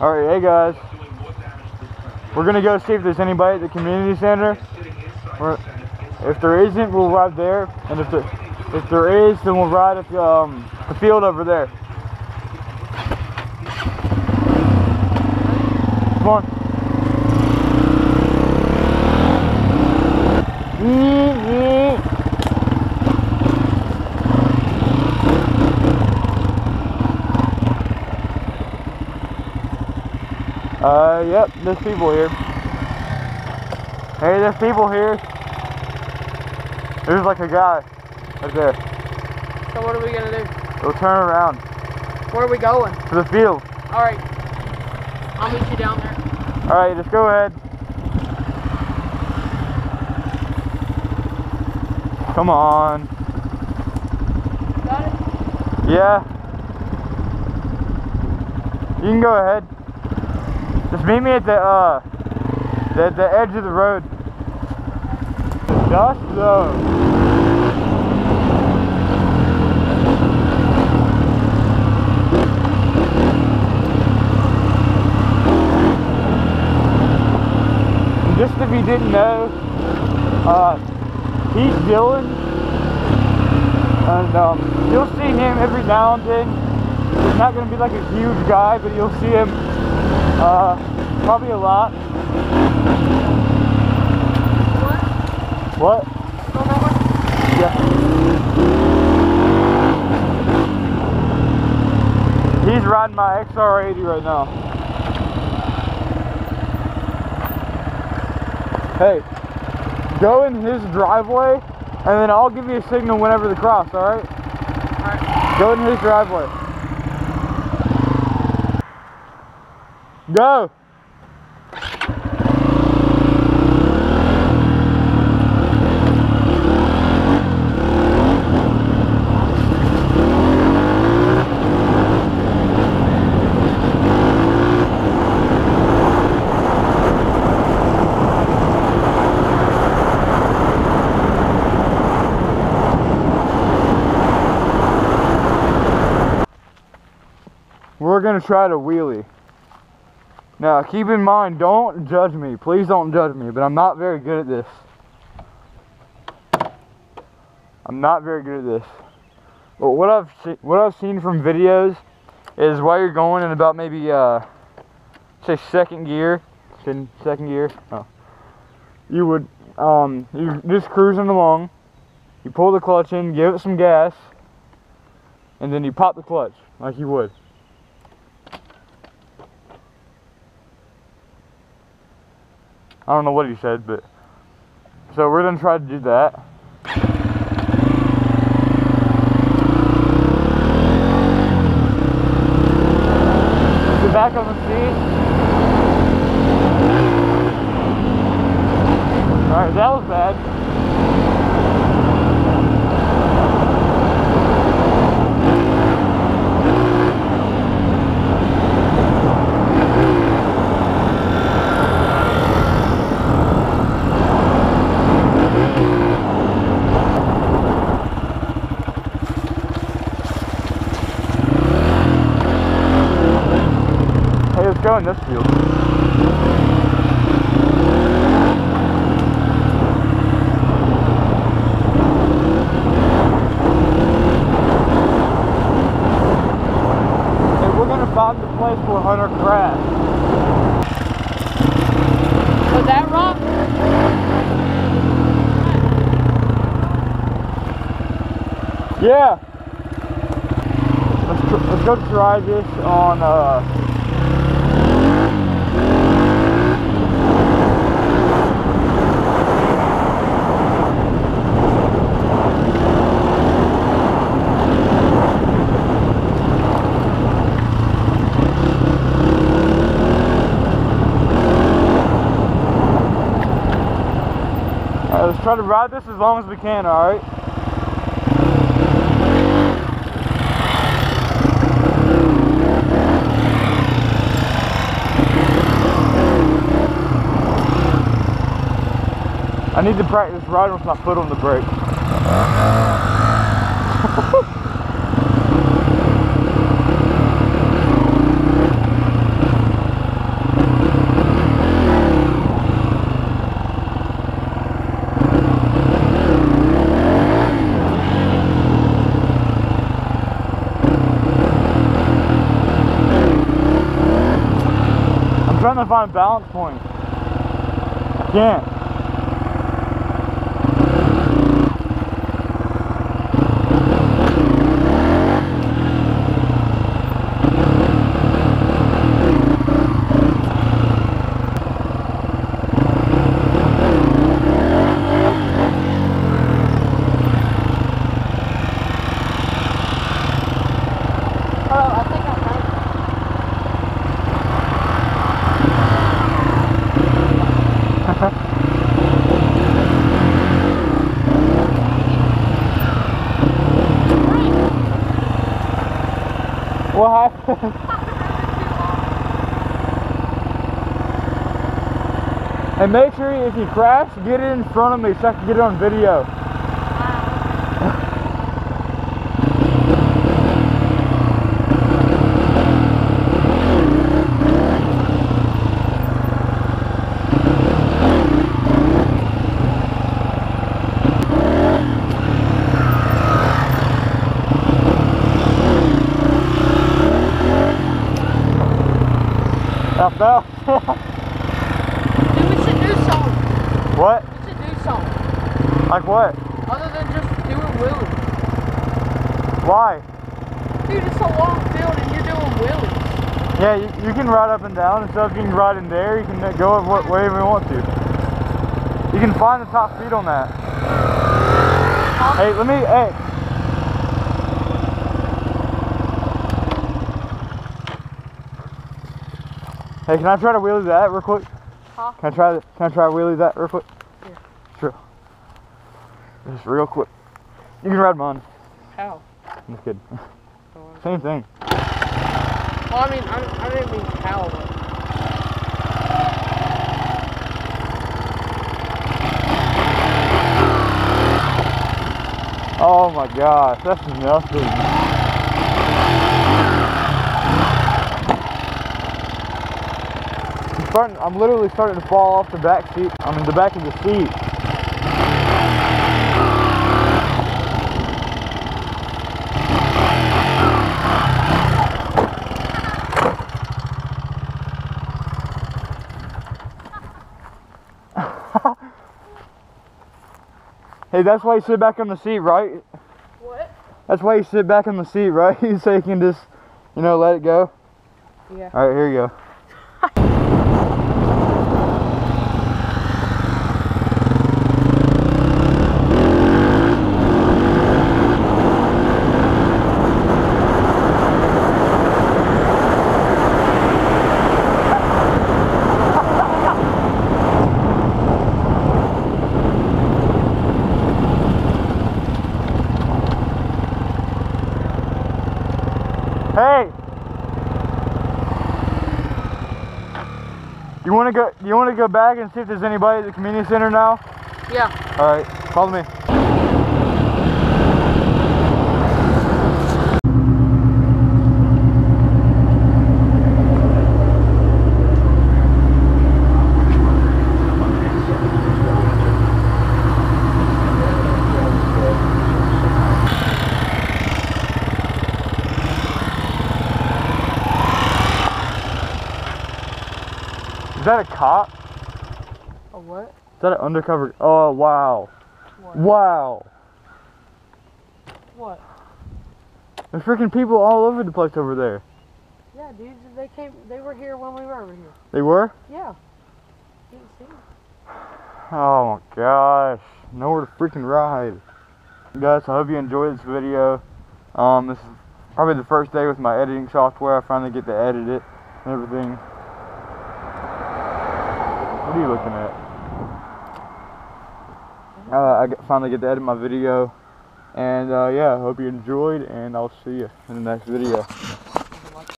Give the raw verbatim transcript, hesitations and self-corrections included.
Alright, hey guys, we're gonna go see if there's anybody at the community center. We're, if there isn't, we'll ride there, and if there, if there is, then we'll ride at the, um, the field over there. Come on. Uh, yep, there's people here. Hey, there's people here. There's like a guy right there. So what are we gonna do? We'll turn around. Where are we going? To the field. Alright. I'll meet you down there. Alright, just go ahead. Come on. Got it? Yeah. You can go ahead. Just meet me at the, uh, the, the edge of the road. The dust, though. And just if you didn't know, uh, he's Dylan. And, um, you'll see him every now and then. He's not going to be like a huge guy, but you'll see him. Uh, probably a lot. What? What? Yeah. He's riding my X R eighty right now. Hey, go in his driveway, and then I'll give you a signal whenever to cross, alright? Alright. Go in his driveway. Go! We're gonna try to wheelie. Now, keep in mind, don't judge me. Please don't judge me, but I'm not very good at this. I'm not very good at this. But what I've, what I've seen from videos is while you're going in about maybe, uh, say second gear, in second gear, oh, you would, um, you're just cruising along, you pull the clutch in, give it some gas, and then you pop the clutch like you would. I don't know what he said, but so we're gonna try to do that. The back of the seat. Alright, that was bad. Go in this field. And we're gonna find the place where Hunter Crass. Was that wrong? Yeah. Let's, tr let's go try this on. Uh, Let's try to ride this as long as we can, alright? I need to practice riding with my foot on the brake. trying to find balance points. I can't. What happened? And make sure if you crash, get it in front of me so I can get it on video. I fell. Dude, we should do something. What? We should do something. Like what? Other than just doing wheelies. Why? Dude, it's a long field and you're doing wheelies. Yeah, you, you can ride up and down and stuff. You can ride in there. You can go what wherever you want to. You can find the top speed on that. Huh? Hey, let me... Hey. Hey, can I try to wheelie that real quick? Huh? Can I try can I try to wheelie that real quick? Yeah. Sure. Just real quick. You can ride mine. How? I'm just kidding. Oh, same thing. Well, I mean, I, I didn't mean how, but... Oh my gosh, that's nothing. I'm literally starting to fall off the back seat. I mean, the back of the seat. Hey, that's why you sit back on the seat, right? What? That's why you sit back on the seat, right? So you can just, you know, let it go. Yeah. All right, here you go. Hey, you want to go? You want to go back and see if there's anybody at the community center now? Yeah. All right, follow me. Is that a cop? A what? Is that an undercover? Oh, wow. What? Wow. What? There's freaking people all over the place over there. Yeah, dude. They came. They were here when we were over here. They were? Yeah. Didn't see them. Oh my gosh. Nowhere to freaking ride. Guys, I hope you enjoyed this video. Um, this is probably the first day with my editing software. I finally get to edit it and everything. What are you looking at? Uh, I finally get to edit my video, and uh, yeah, hope you enjoyed, and I'll see you in the next video.